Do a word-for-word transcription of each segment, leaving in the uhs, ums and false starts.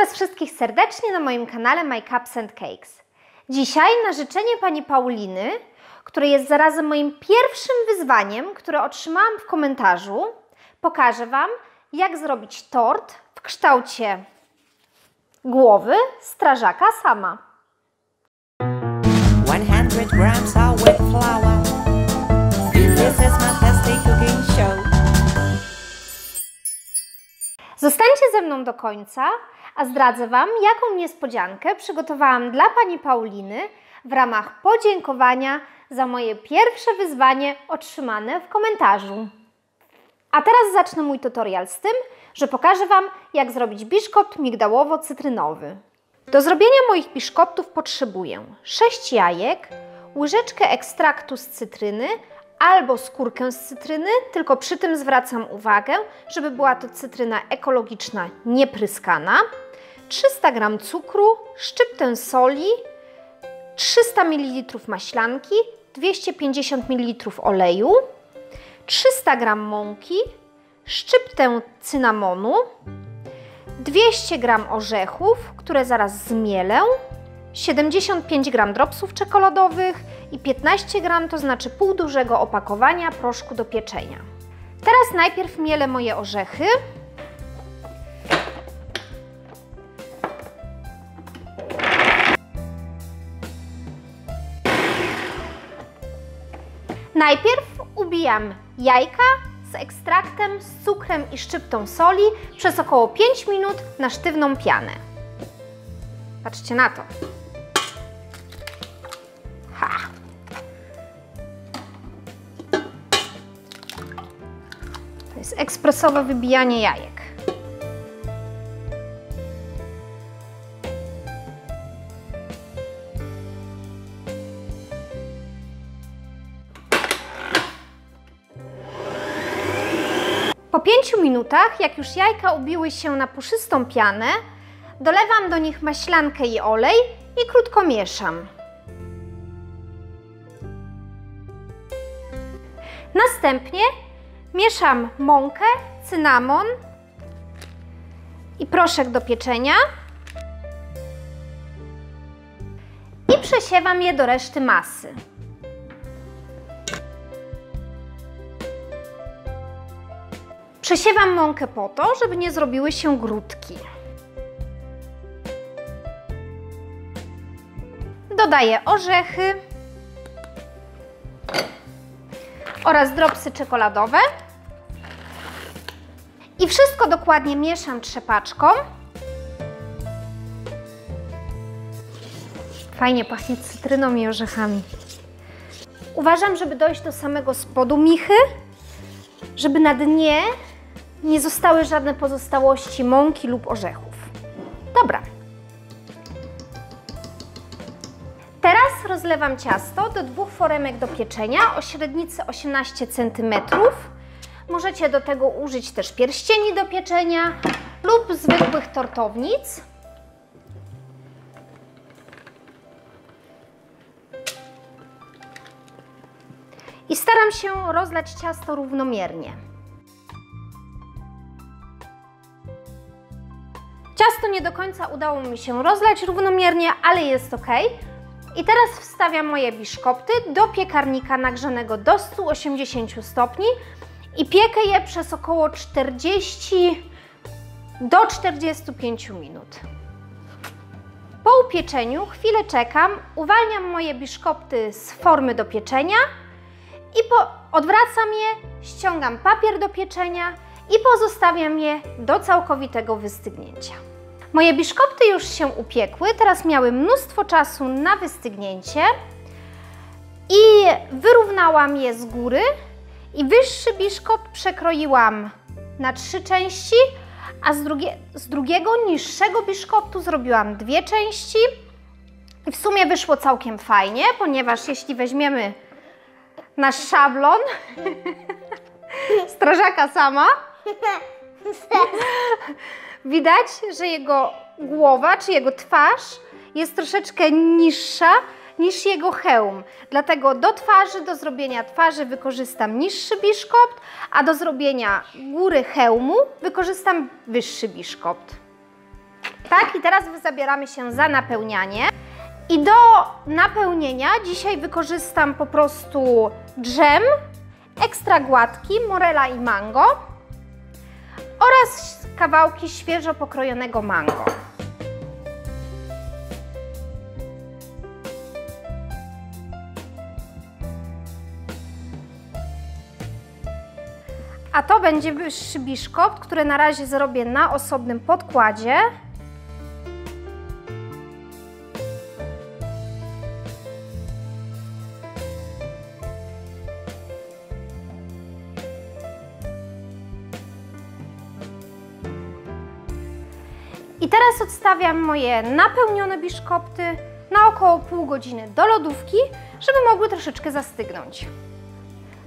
Witam Was wszystkich serdecznie na moim kanale My Cups and Cakes. Dzisiaj na życzenie Pani Pauliny, które jest zarazem moim pierwszym wyzwaniem, które otrzymałam w komentarzu, pokażę Wam, jak zrobić tort w kształcie głowy strażaka Sama. sto grams of wet flour. This is my tasty cooking show. Zostańcie ze mną do końca, a zdradzę Wam, jaką niespodziankę przygotowałam dla Pani Pauliny w ramach podziękowania za moje pierwsze wyzwanie otrzymane w komentarzu. A teraz zacznę mój tutorial z tym, że pokażę Wam, jak zrobić biszkopt migdałowo-cytrynowy. Do zrobienia moich biszkoptów potrzebuję sześć jajek, łyżeczkę ekstraktu z cytryny, albo skórkę z cytryny, tylko przy tym zwracam uwagę, żeby była to cytryna ekologiczna, niepryskana, trzysta gram cukru, szczyptę soli, trzysta mililitrów maślanki, dwieście pięćdziesiąt mililitrów oleju, trzysta gram mąki, szczyptę cynamonu, dwieście gram orzechów, które zaraz zmielę, siedemdziesiąt pięć gram dropsów czekoladowych i piętnaście gram, to znaczy pół dużego opakowania proszku do pieczenia. Teraz najpierw mielę moje orzechy. Najpierw ubijam jajka z ekstraktem, z cukrem i szczyptą soli przez około pięć minut na sztywną pianę. Patrzcie na to. To jest ekspresowe wybijanie jajek. Po pięciu minutach, jak już jajka ubiły się na puszystą pianę, dolewam do nich maślankę i olej i krótko mieszam. Następnie mieszam mąkę, cynamon i proszek do pieczenia i przesiewam je do reszty masy. Przesiewam mąkę po to, żeby nie zrobiły się grudki. Dodaję orzechy oraz dropsy czekoladowe i wszystko dokładnie mieszam trzepaczką. Fajnie pachnie cytryną i orzechami. Uważam, żeby dojść do samego spodu michy, żeby na dnie nie zostały żadne pozostałości mąki lub orzechów. Dobra. Teraz rozlewam ciasto do dwóch foremek do pieczenia o średnicy osiemnaście centymetrów. Możecie do tego użyć też pierścieni do pieczenia lub zwykłych tortownic. I staram się rozlać ciasto równomiernie. Ciasto nie do końca udało mi się rozlać równomiernie, ale jest ok. I teraz wstawiam moje biszkopty do piekarnika nagrzanego do stu osiemdziesięciu stopni i piekę je przez około czterdziestu do czterdziestu pięciu minut. Po upieczeniu chwilę czekam, uwalniam moje biszkopty z formy do pieczenia i po, odwracam je, ściągam papier do pieczenia i pozostawiam je do całkowitego wystygnięcia. Moje biszkopty już się upiekły, teraz miały mnóstwo czasu na wystygnięcie i wyrównałam je z góry i wyższy biszkopt przekroiłam na trzy części, a z, drugie, z drugiego niższego biszkoptu zrobiłam dwie części i w sumie wyszło całkiem fajnie, ponieważ jeśli weźmiemy nasz szablon strażaka Sama, widać, że jego głowa czy jego twarz jest troszeczkę niższa niż jego hełm. Dlatego do twarzy, do zrobienia twarzy wykorzystam niższy biszkopt, a do zrobienia góry hełmu wykorzystam wyższy biszkopt. Tak, i teraz zabieramy się za napełnianie. I do napełnienia dzisiaj wykorzystam po prostu dżem, ekstra gładki, morela i mango oraz kawałki świeżo pokrojonego mango. A to będzie szybiszko, które na razie zrobię na osobnym podkładzie. I teraz odstawiam moje napełnione biszkopty na około pół godziny do lodówki, żeby mogły troszeczkę zastygnąć.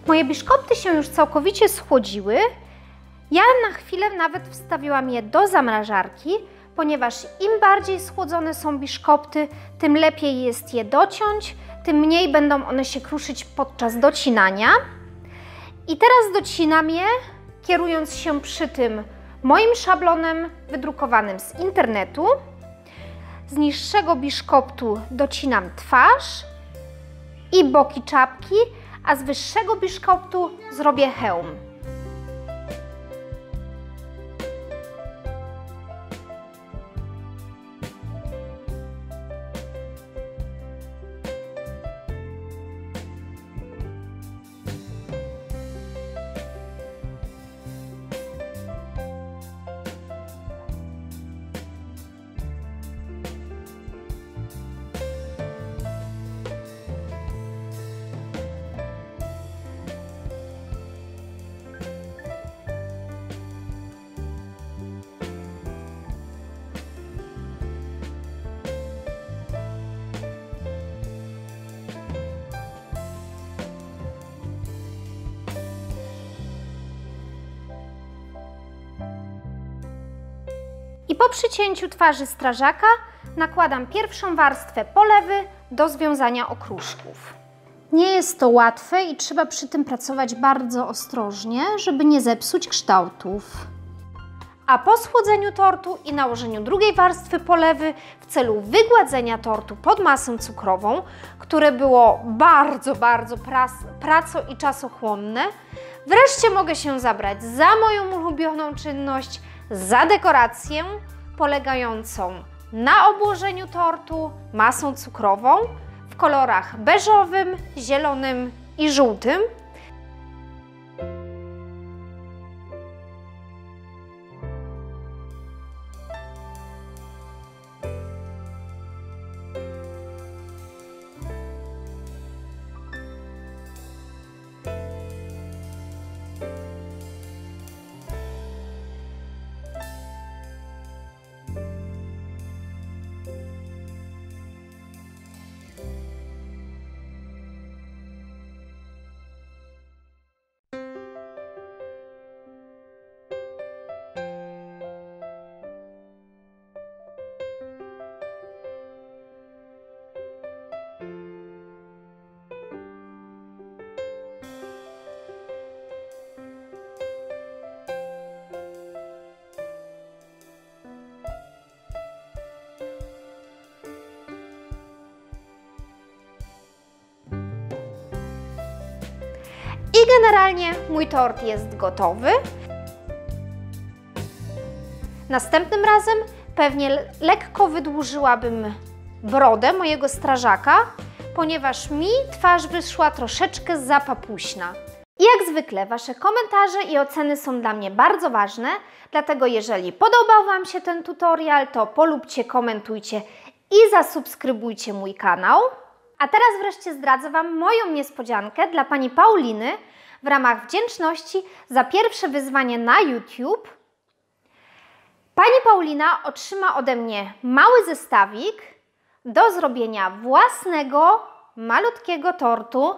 Moje biszkopty się już całkowicie schłodziły. Ja na chwilę nawet wstawiłam je do zamrażarki, ponieważ im bardziej schłodzone są biszkopty, tym lepiej jest je dociąć, tym mniej będą one się kruszyć podczas docinania. I teraz docinam je, kierując się przy tym moim szablonem wydrukowanym z internetu. Z niższego biszkoptu docinam twarz i boki czapki, a z wyższego biszkoptu zrobię hełm. I po przycięciu twarzy strażaka nakładam pierwszą warstwę polewy do związania okruszków. Nie jest to łatwe i trzeba przy tym pracować bardzo ostrożnie, żeby nie zepsuć kształtów. A po schłodzeniu tortu i nałożeniu drugiej warstwy polewy w celu wygładzenia tortu pod masę cukrową, które było bardzo, bardzo praco- i czasochłonne, wreszcie mogę się zabrać za moją ulubioną czynność, za dekorację polegającą na obłożeniu tortu masą cukrową w kolorach beżowym, zielonym i żółtym. I generalnie mój tort jest gotowy. Następnym razem pewnie lekko wydłużyłabym brodę mojego strażaka, ponieważ mi twarz wyszła troszeczkę za papuśna. I jak zwykle Wasze komentarze i oceny są dla mnie bardzo ważne, dlatego jeżeli podobał Wam się ten tutorial, to polubcie, komentujcie i zasubskrybujcie mój kanał. A teraz wreszcie zdradzę Wam moją niespodziankę dla Pani Pauliny w ramach wdzięczności za pierwsze wyzwanie na YouTube. Pani Paulina otrzyma ode mnie mały zestawik do zrobienia własnego, malutkiego tortu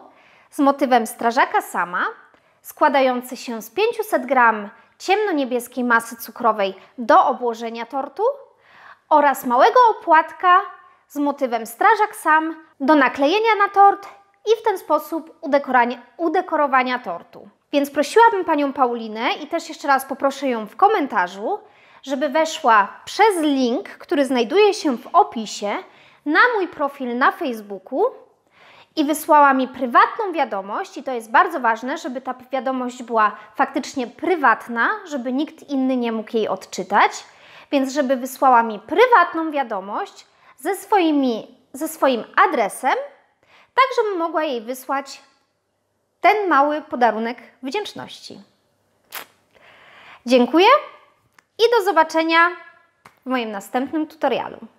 z motywem strażaka Sama, składający się z pięćset gramów ciemnoniebieskiej masy cukrowej do obłożenia tortu oraz małego opłatka z motywem strażak Sam do naklejenia na tort i w ten sposób udekorowania tortu. Więc prosiłabym Panią Paulinę i też jeszcze raz poproszę ją w komentarzu, żeby weszła przez link, który znajduje się w opisie, na mój profil na Facebooku i wysłała mi prywatną wiadomość. I to jest bardzo ważne, żeby ta wiadomość była faktycznie prywatna, żeby nikt inny nie mógł jej odczytać. Więc żeby wysłała mi prywatną wiadomość ze, swoimi, ze swoim adresem, tak żebym mogła jej wysłać ten mały podarunek wdzięczności. Dziękuję i do zobaczenia w moim następnym tutorialu.